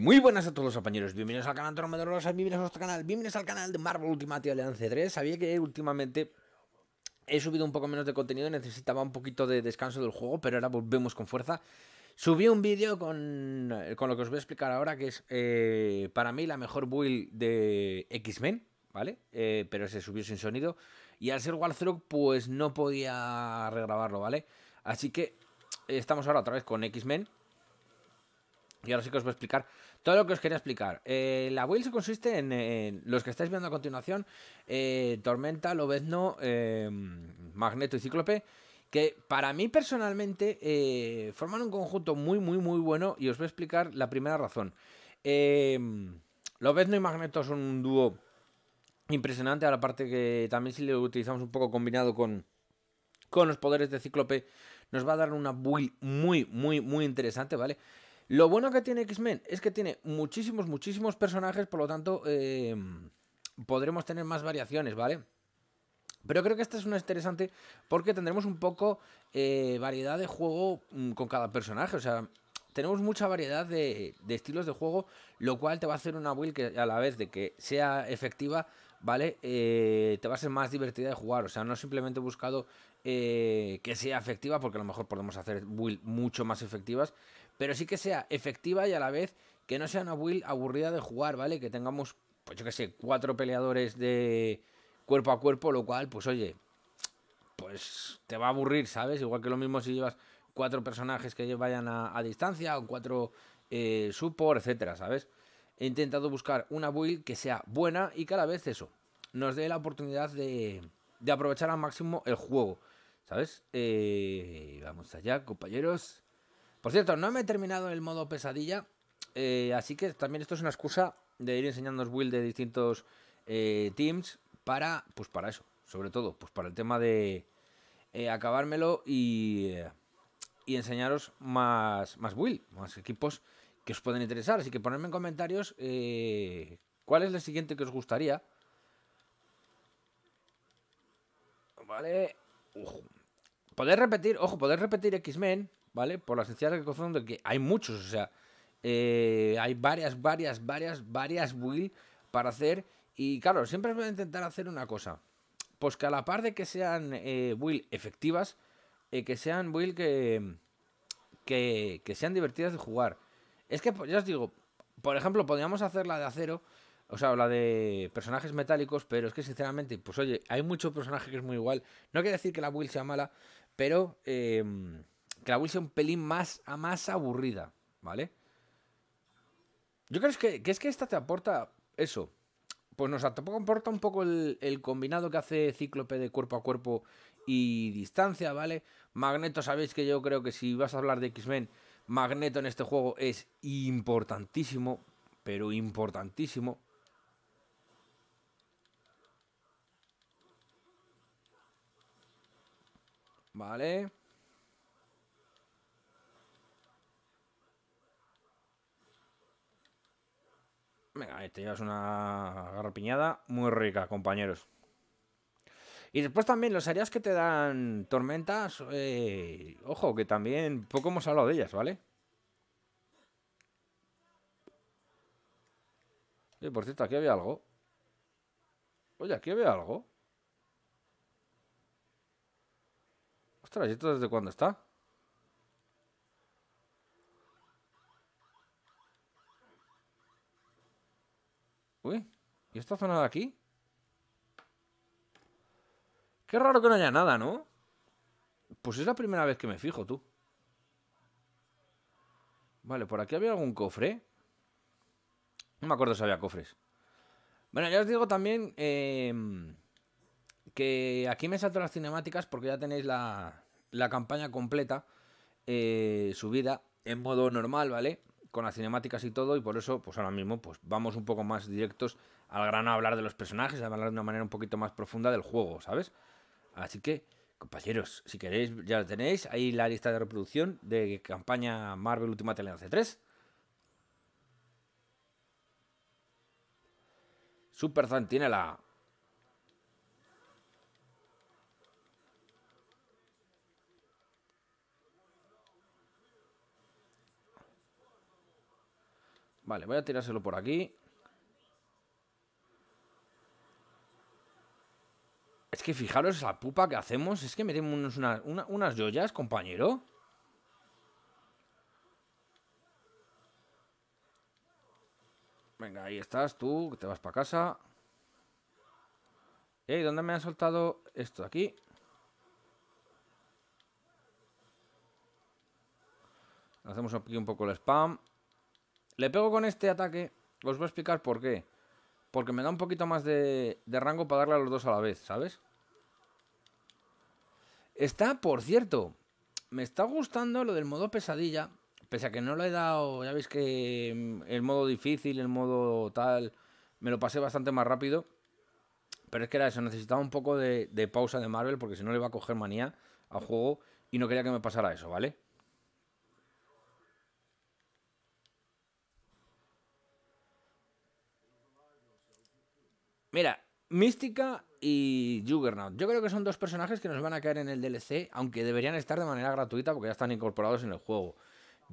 Muy buenas a todos los compañeros, bienvenidos al canal Romeo Dolorosa, bienvenidos a nuestro canal, bienvenidos al canal de Marvel Ultimate Alliance 3. Sabía que últimamente he subido un poco menos de contenido, necesitaba un poquito de descanso del juego, pero ahora volvemos con fuerza. Subí un vídeo con lo que os voy a explicar ahora, que es para mí la mejor build de X-Men, ¿vale? Pero se subió sin sonido y al ser Warthog pues no podía regrabarlo, ¿vale? Así que estamos ahora otra vez con X-Men. Y ahora sí que os voy a explicar todo lo que os quería explicar. La build se consiste en los que estáis viendo a continuación: Tormenta, Lobezno, Magneto y Cíclope, que para mí personalmente forman un conjunto muy bueno. Y os voy a explicar la primera razón. Lobezno y Magneto son un dúo impresionante. A la parte que también, si lo utilizamos un poco combinado con los poderes de Cíclope, nos va a dar una build muy interesante, ¿vale? Lo bueno que tiene X-Men es que tiene muchísimos personajes, por lo tanto podremos tener más variaciones, ¿vale? Pero creo que esta es una interesante porque tendremos un poco variedad de juego con cada personaje, o sea, tenemos mucha variedad de estilos de juego, lo cual te va a hacer una build que a la vez de que sea efectiva, ¿vale? Te va a ser más divertida de jugar, o sea, no simplemente he buscado que sea efectiva, porque a lo mejor podemos hacer build mucho más efectivas, pero sí que sea efectiva y a la vez que no sea una build aburrida de jugar, ¿vale? Que tengamos, pues yo que sé, 4 peleadores de cuerpo a cuerpo, lo cual, pues oye, pues te va a aburrir, ¿sabes? Igual que lo mismo si llevas 4 personajes que vayan a distancia o 4 support, etcétera, ¿sabes? He intentado buscar una build que sea buena y que a la vez eso nos dé la oportunidad de aprovechar al máximo el juego, ¿sabes? Vamos allá, compañeros. Por cierto, no me he terminado el modo pesadilla, así que también esto es una excusa de ir enseñándoos build de distintos teams para, pues para eso, sobre todo, pues para el tema de acabármelo y enseñaros más build, más equipos que os pueden interesar. Así que ponedme en comentarios cuál es el siguiente que os gustaría. Vale, ojo. Podéis repetir X-Men, ¿vale? Por la sencilla razón de que hay muchos, o sea, hay varias builds para hacer. Y claro, siempre voy a intentar hacer una cosa: pues que a la par de que sean builds efectivas, que sean builds que sean divertidas de jugar. Es que, ya os digo, por ejemplo, podríamos hacer la de acero, o sea, la de personajes metálicos, pero es que sinceramente, pues oye, hay muchos personajes que es muy igual. No quiere decir que la build sea mala, pero que la build sea un pelín más aburrida, ¿vale? Yo creo que es que esta te aporta eso. Pues nos aporta un poco el combinado que hace Cíclope de cuerpo a cuerpo y distancia, ¿vale? Magneto, sabéis que yo creo que si vas a hablar de X-Men, Magneto en este juego es importantísimo, pero importantísimo. Vale. Venga, ahí te llevas una garrapiñada muy rica, compañeros. Y después también los áreas que te dan tormentas, ojo, que también poco hemos hablado de ellas, ¿vale? Y por cierto, aquí había algo. Oye, aquí había algo. Ostras, ¿y esto desde cuándo está? Uy, ¿y esta zona de aquí? Qué raro que no haya nada, ¿no? Pues es la primera vez que me fijo, tú. Vale, por aquí había algún cofre. No me acuerdo si había cofres. Bueno, ya os digo también que aquí me salto las cinemáticas porque ya tenéis la campaña completa subida en modo normal, ¿vale? Con las cinemáticas y todo, y por eso, pues ahora mismo, pues vamos un poco más directos al grano a hablar de los personajes, a hablar de una manera un poquito más profunda del juego, ¿sabes? Así que, compañeros, si queréis, ya lo tenéis, ahí la lista de reproducción de campaña Marvel Ultimate Alliance 3. Super Centinela. Vale, voy a tirárselo por aquí. Es que fijaros la pupa que hacemos. Es que metemos unas joyas, compañero. Venga, ahí estás tú, que te vas para casa. ¿Y dónde me han soltado esto de aquí? Hacemos aquí un poco el spam. Le pego con este ataque. Os voy a explicar por qué. Porque me da un poquito más de rango para darle a los dos a la vez, ¿sabes? Está, por cierto, me está gustando lo del modo pesadilla. Pese a que no lo he dado, ya veis que el modo difícil, el modo tal, me lo pasé bastante más rápido. Pero es que era eso, necesitaba un poco de pausa de Marvel, porque si no le iba a coger manía al juego y no quería que me pasara eso, ¿vale? Mira, Mística y Juggernaut. Yo creo que son dos personajes que nos van a caer en el DLC, aunque deberían estar de manera gratuita porque ya están incorporados en el juego.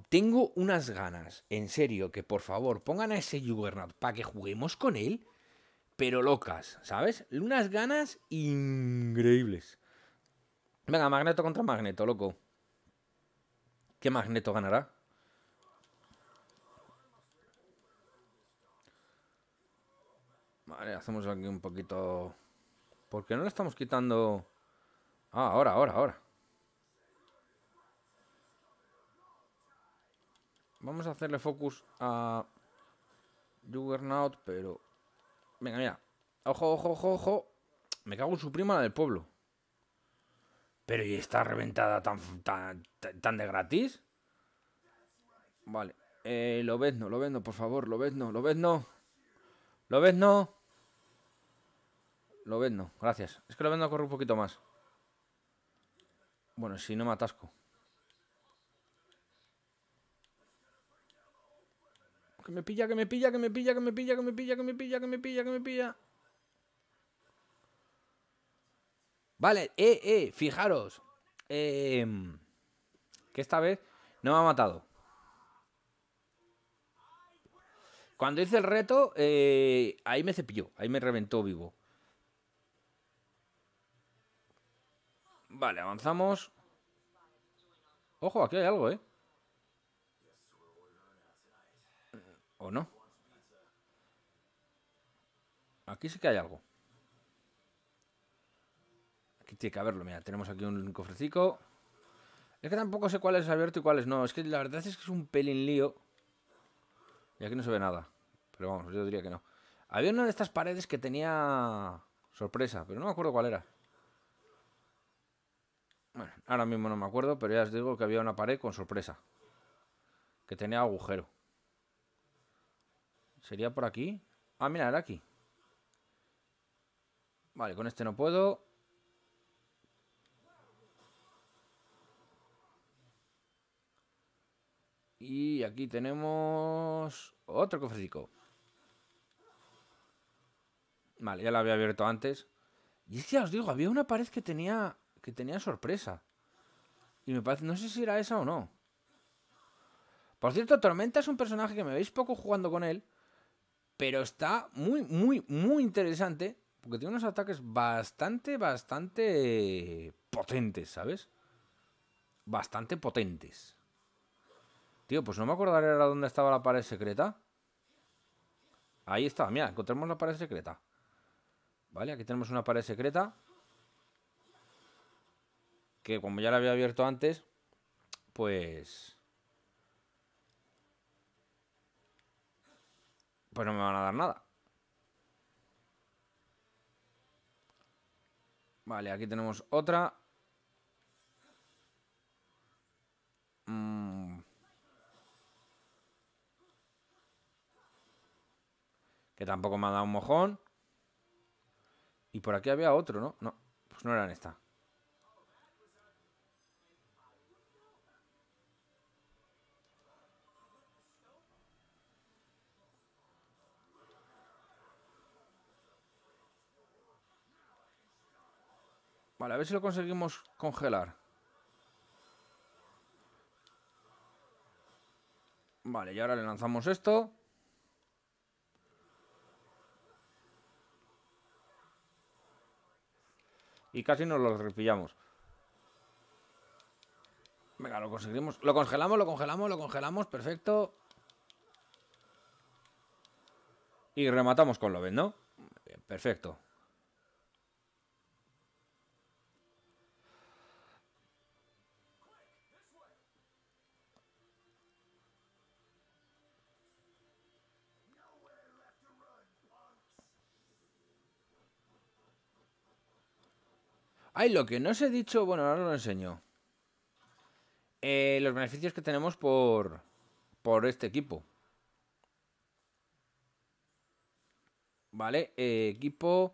Tengo unas ganas, en serio, que por favor pongan a ese Juggernaut para que juguemos con él, pero locas, ¿sabes? Unas ganas increíbles. Venga, Magneto contra Magneto, loco. ¿Qué Magneto ganará? Vale, hacemos aquí un poquito... ¿Por qué no le estamos quitando...? Ah, ahora. Vamos a hacerle focus a... Juggernaut, pero... Venga, mira. Ojo. Me cago en su prima, la del pueblo. Pero ¿y está reventada tan de gratis? Vale. Lobezno, por favor. Lobezno, gracias. Es que Lobezno corre un poquito más. Bueno, si no me atasco. Que me pilla. Vale, fijaros. Que esta vez no me ha matado. Cuando hice el reto, ahí me cepilló, ahí me reventó vivo. Vale, avanzamos. Ojo, aquí hay algo, ¿eh? ¿O no? Aquí sí que hay algo. Aquí tiene que haberlo, mira, tenemos aquí un cofrecico. Es que tampoco sé cuál es abierto y cuál es no. Es que la verdad es que es un pelín lío. Y aquí no se ve nada. Pero vamos, yo diría que no. Había una de estas paredes que tenía sorpresa, pero no me acuerdo cuál era. Bueno, ahora mismo no me acuerdo, pero ya os digo que había una pared con sorpresa, que tenía agujero. ¿Sería por aquí? Ah, mira, era aquí. Vale, con este no puedo. Y aquí tenemos otro cofrecico. Vale, ya la había abierto antes. Y es que ya os digo, había una pared que tenía sorpresa. Y me parece, no sé si era esa o no. Por cierto, Tormenta es un personaje que me veis poco jugando con él, pero está muy interesante, porque tiene unos ataques bastante potentes, ¿sabes? Bastante potentes. Tío, pues no me acordaré ahora dónde estaba la pared secreta. Ahí está, mira, encontramos la pared secreta. Vale, aquí tenemos una pared secreta. Que como ya la había abierto antes, pues... Pues no me van a dar nada. Vale, aquí tenemos otra. Que tampoco me ha dado un mojón. Y por aquí había otro, ¿no? No, pues no eran esta. Vale, a ver si lo conseguimos congelar. Vale, y ahora le lanzamos esto. y casi nos los repillamos. Venga, lo conseguimos. Lo congelamos, lo congelamos, lo congelamos. Perfecto. Y rematamos con Lobezno, ¿no? Perfecto. Ay, lo que no os he dicho... Bueno, ahora os lo enseño. Los beneficios que tenemos por este equipo. Vale, equipo...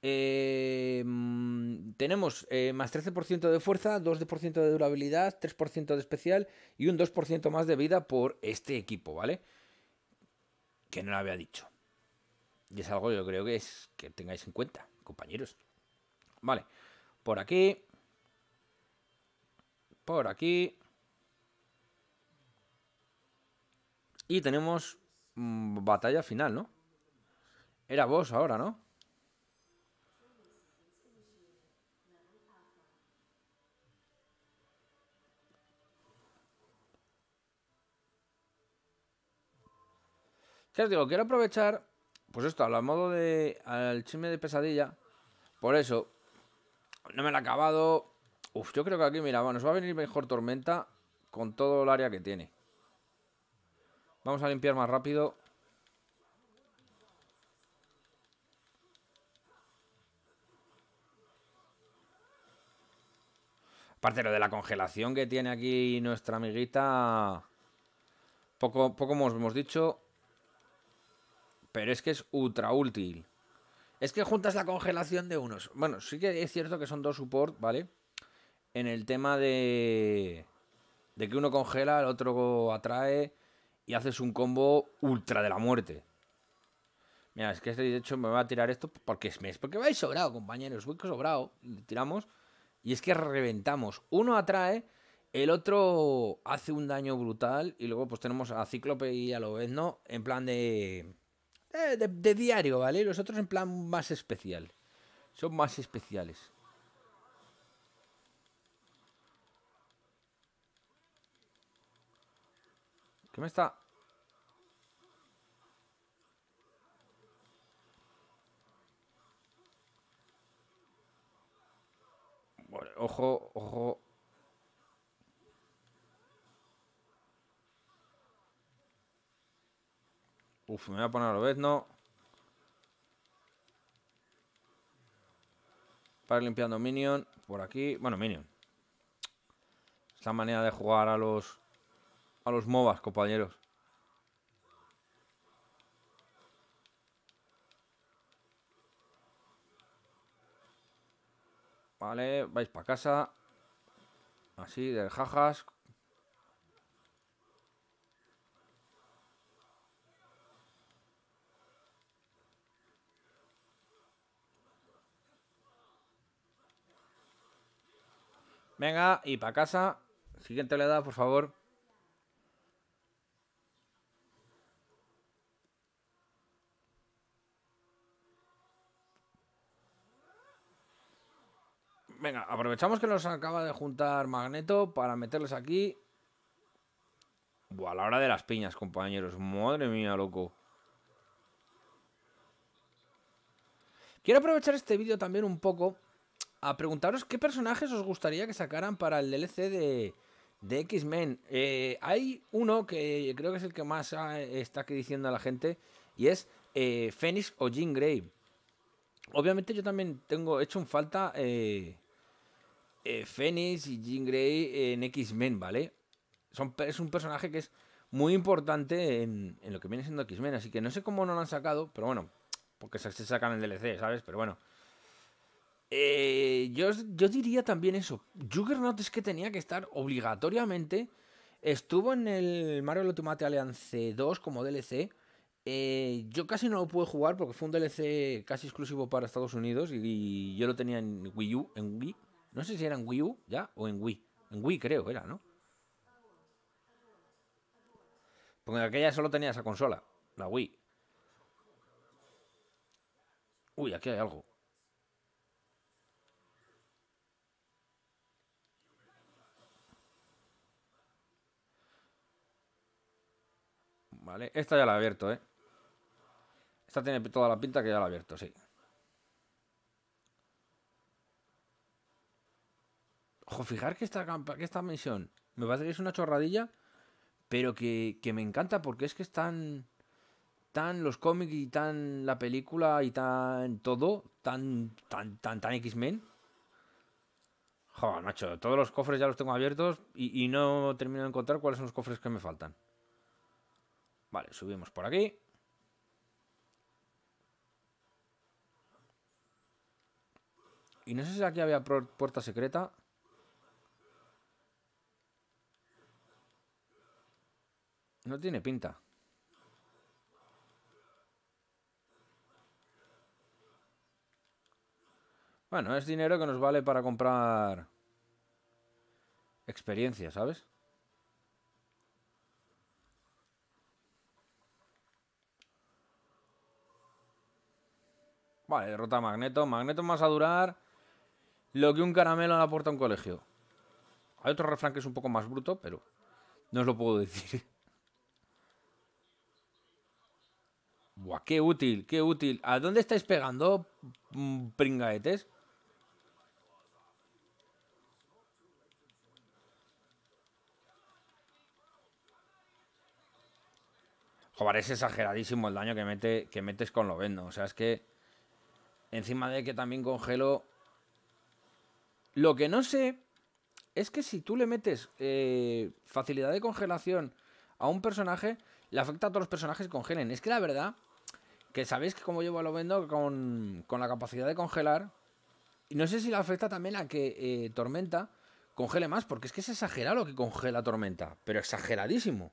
tenemos más 13% de fuerza, 2% de durabilidad, 3% de especial y un 2% más de vida por este equipo, ¿vale? Que no lo había dicho. Y es algo yo creo que es que tengáis en cuenta, compañeros. Vale. Por aquí. Por aquí. Y tenemos batalla final, ¿no? Era boss ahora, ¿no? ¿Qué os digo? Quiero aprovechar, pues esto, a modo de... al chisme de pesadilla. Por eso... No me lo he acabado. Uf, yo creo que aquí, mira, bueno, nos va a venir mejor Tormenta con todo el área que tiene. Vamos a limpiar más rápido. Aparte lo de la congelación que tiene aquí nuestra amiguita. Poco hemos dicho. Pero es que es ultra útil. Es que juntas la congelación de unos. Bueno, sí que es cierto que son dos support, ¿vale? En el tema de... de que uno congela, el otro atrae y haces un combo ultra de la muerte. Mira, es que este de hecho me va a tirar esto porque vais sobrado, compañeros. Voy sobrado. Le tiramos y es que reventamos. Uno atrae, el otro hace un daño brutal y luego pues tenemos a Cíclope y a Lobezno en plan de diario, ¿vale? Los otros en plan más especial. Son más especiales. ¿Qué me está...? Bueno, ojo, ojo. Uf, me voy a poner a Lobezno. Para ir limpiando minion. Por aquí. Bueno, minion. Es la manera de jugar a los... a los MOBAs, compañeros. Vale, vais para casa. Así, de jajas. Venga, y para casa. Siguiente oleada, por favor. Venga, aprovechamos que nos acaba de juntar Magneto para meterles aquí. Buah, a la hora de las piñas, compañeros. Madre mía, loco. Quiero aprovechar este vídeo también un poco a preguntaros qué personajes os gustaría que sacaran para el DLC de X-Men. Hay uno que creo que es el que más está aquí diciendo a la gente, y es Phoenix o Jean Grey. Obviamente yo también tengo hecho en falta Phoenix y Jean Grey en X-Men, ¿vale? Es un personaje que es muy importante en lo que viene siendo X-Men, así que no sé cómo no lo han sacado, pero bueno, porque se sacan el DLC, ¿sabes? Pero bueno. Yo diría también eso. Juggernaut es que tenía que estar obligatoriamente. Estuvo en el Mario Ultimate Alliance 2 como DLC. Yo casi no lo pude jugar porque fue un DLC casi exclusivo para Estados Unidos y yo lo tenía en Wii U, en Wii. No sé si era en Wii U ya o en Wii. En Wii creo era, ¿no? Porque en aquella solo tenía esa consola, la Wii. Uy, aquí hay algo. Vale, esta ya la he abierto, ¿eh? Esta tiene toda la pinta que ya la he abierto, sí. Ojo, fijar que esta misión me parece que es una chorradilla, pero que me encanta porque es que están tan los cómics y tan la película y tan todo, tan X-Men. Joder, macho, todos los cofres ya los tengo abiertos y no termino de encontrar cuáles son los cofres que me faltan. Vale, subimos por aquí. Y no sé si aquí había puerta secreta. No tiene pinta. Bueno, es dinero que nos vale para comprar experiencia, ¿sabes? Vale, derrota a Magneto. Magneto más a durar lo que un caramelo en la puerta de un colegio. Hay otro refrán que es un poco más bruto, pero no os lo puedo decir. Buah, qué útil, qué útil. ¿A dónde estáis pegando, pringaetes? Joder, es exageradísimo el daño que metes con Lobezno. O sea, es que encima de que también congelo. Lo que no sé es que si tú le metes facilidad de congelación a un personaje, le afecta a todos los personajes que congelen. Es que la verdad, que sabéis que como llevo a Lobezno con la capacidad de congelar, y no sé si le afecta también a que Tormenta congele más, porque es que es exagerado lo que congela Tormenta, pero exageradísimo.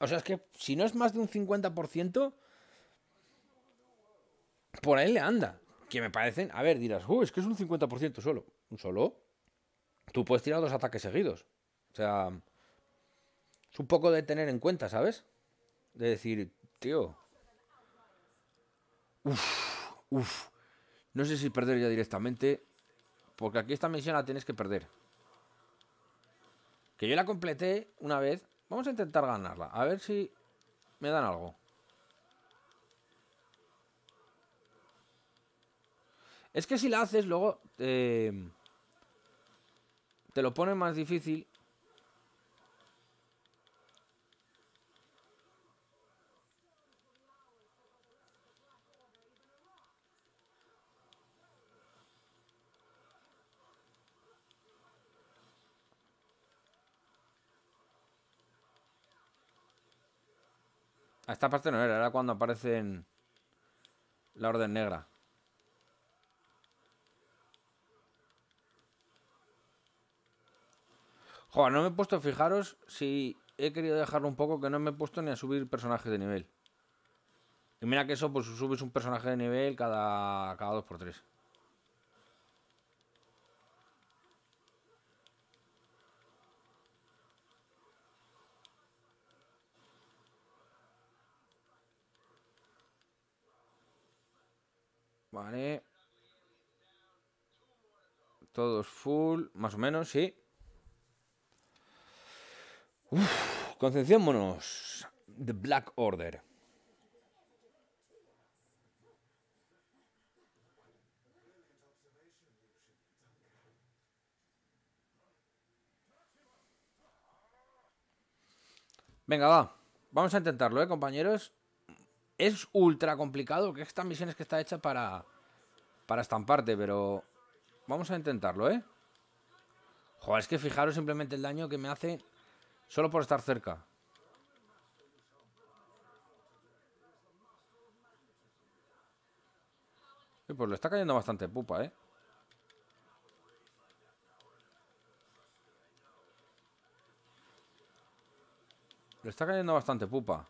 O sea, es que si no es más de un 50%, por ahí le anda. Que me parecen... A ver, dirás, es que es un 50% solo. ¿Un solo? Tú puedes tirar dos ataques seguidos. O sea, es un poco de tener en cuenta, ¿sabes? De decir, tío... Uff. No sé si perder ya directamente, porque aquí esta misión la tienes que perder. Que yo la completé una vez. Vamos a intentar ganarla. A ver si me dan algo. Es que si la haces, luego te lo pone más difícil. A esta parte no era, era cuando aparecen la Orden Negra. Joder, no me he puesto, fijaros, si he querido dejarlo un poco, que no me he puesto ni a subir personajes de nivel. Y mira que eso, pues subes un personaje de nivel cada 2x3. Vale. Todos full, más o menos, sí. Uff, concentrémonos. The Black Order. Venga, va. Vamos a intentarlo, compañeros. Es ultra complicado, que esta misión es que está hecha para estamparte, pero vamos a intentarlo, Joder, es que fijaros simplemente el daño que me hace... Solo por estar cerca. Y pues le está cayendo bastante pupa, Le está cayendo bastante pupa.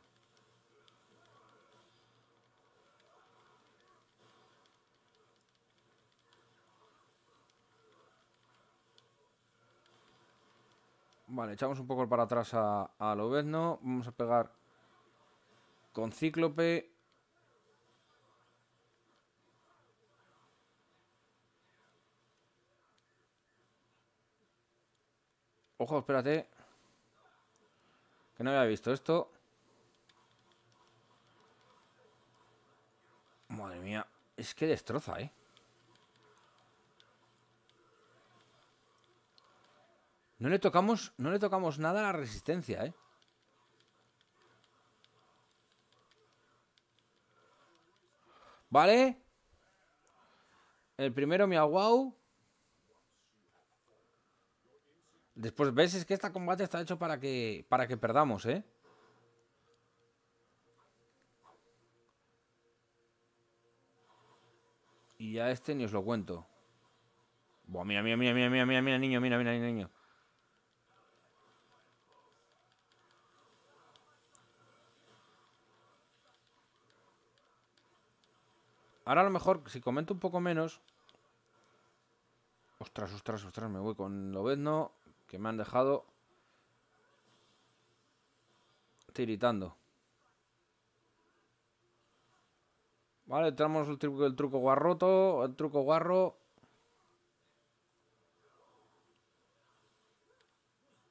Vale, echamos un poco para atrás a Lobezno. Vamos a pegar con Cíclope. Ojo, espérate. Que no había visto esto. Madre mía, es que destroza, ¿eh? No le tocamos nada a la resistencia, ¿eh? Vale. El primero me ha guau. Después, ves, es que este combate está hecho para que perdamos, ¿eh? Y ya este ni os lo cuento. Buah, mira, mira, mira, mira, mira, mira, mira, niño, mira, mira, niño. Ahora a lo mejor, si comento un poco menos... Ostras, ostras, ostras, me voy con Lobezno, que me han dejado tiritando. Vale, tenemos el truco guarroto, el truco guarro.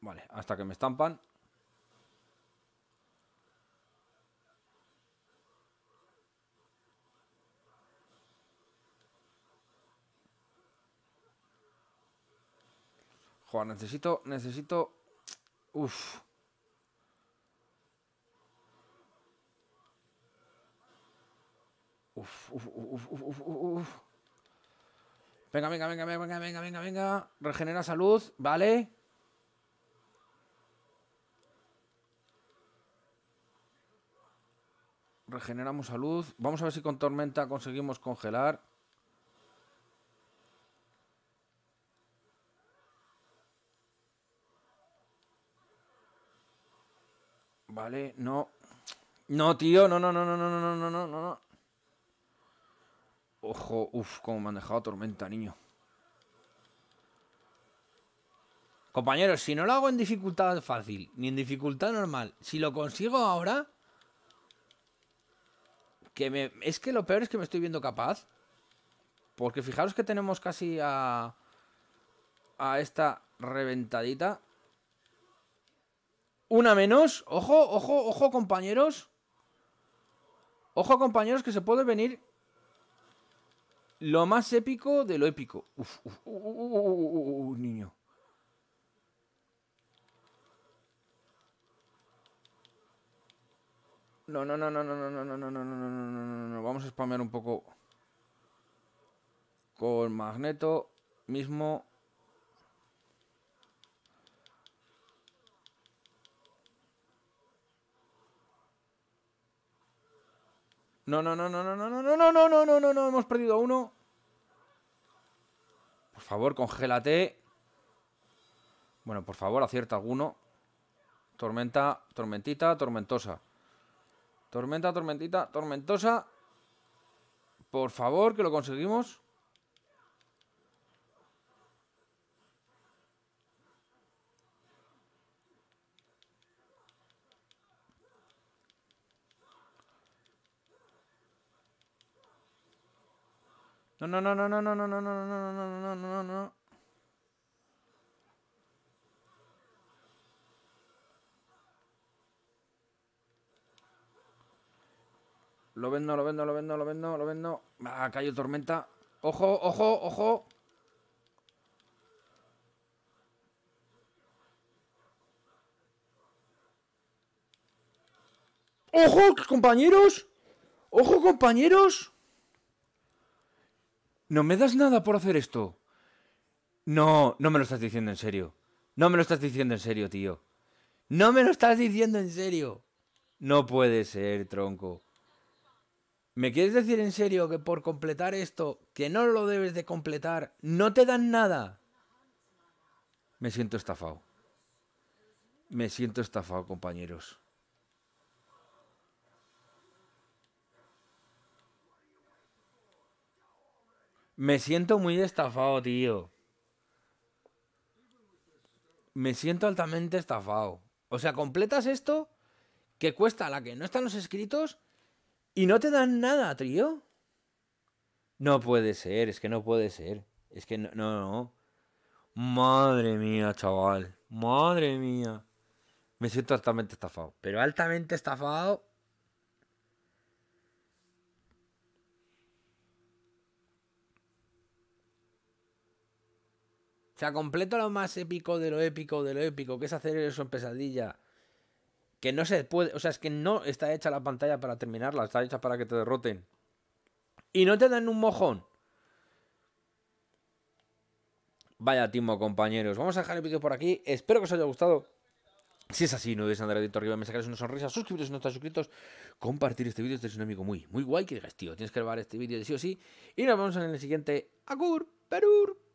Vale, hasta que me estampan. Joder, necesito... Uf. Uf, uf, uf, uf, uf. Venga, venga, venga, venga, venga, venga, venga. Regenera salud, vale. Regeneramos salud. Vamos a ver si con Tormenta conseguimos congelar. Vale, no. No, tío, no, no, no, no, no, no, no, no, no, no. Ojo, uff, cómo me han dejado Tormenta, niño. Compañeros, si no lo hago en dificultad fácil, ni en dificultad normal, si lo consigo ahora... Es que lo peor es que me estoy viendo capaz. Porque fijaros que tenemos casi a... a esta reventadita. Una menos. Ojo, ojo, ojo, compañeros. Ojo, compañeros, que se puede venir lo más épico de lo épico. Uf, uf, niño. No, no, no, no, no, no, no, no, no, no, no, no, no. Vamos a spamear un poco con Magneto mismo. No, no, no, no, no, no, no, no, no, no, no, no, no, hemos perdido a uno. Por favor, congélate. Bueno, por favor, acierta alguno. Tormenta, tormentita, tormentosa. Tormenta, tormentita, tormentosa. Por favor, que lo conseguimos. No, no, no, no, no, no, no, no, no, no, no, no, no, no. Lo vendo, lo vendo, lo vendo, lo vendo, lo vendo. Ah, cayó Tormenta. Ojo, ojo, ojo. ¡Ojo, compañeros! ¡Ojo, compañeros! ¿No me das nada por hacer esto? No, no me lo estás diciendo en serio. No me lo estás diciendo en serio, tío. No me lo estás diciendo en serio. No puede ser, tronco. ¿Me quieres decir en serio que por completar esto, que no lo debes de completar, no te dan nada? Me siento estafado. Me siento estafado, compañeros. Me siento muy estafado, tío. Me siento altamente estafado. O sea, completas esto que cuesta la que no están los escritos y no te dan nada, tío. No puede ser, es que no puede ser. Es que no, no, no. Madre mía, chaval. Madre mía. Me siento altamente estafado. Pero altamente estafado... O sea, completo lo más épico de lo épico de lo épico, que es hacer eso en pesadilla. Que no se puede... O sea, es que no está hecha la pantalla para terminarla, está hecha para que te derroten. Y no te dan un mojón. Vaya timo, compañeros. Vamos a dejar el vídeo por aquí. Espero que os haya gustado. Si es así, no debéis andar dedito arriba, me sacaréis una sonrisa, suscribiros si no estáis suscritos, compartir este vídeo, este es un amigo muy, muy guay que digas, tío, tienes que grabar este vídeo de sí o sí. Y nos vemos en el siguiente. Agur, perur.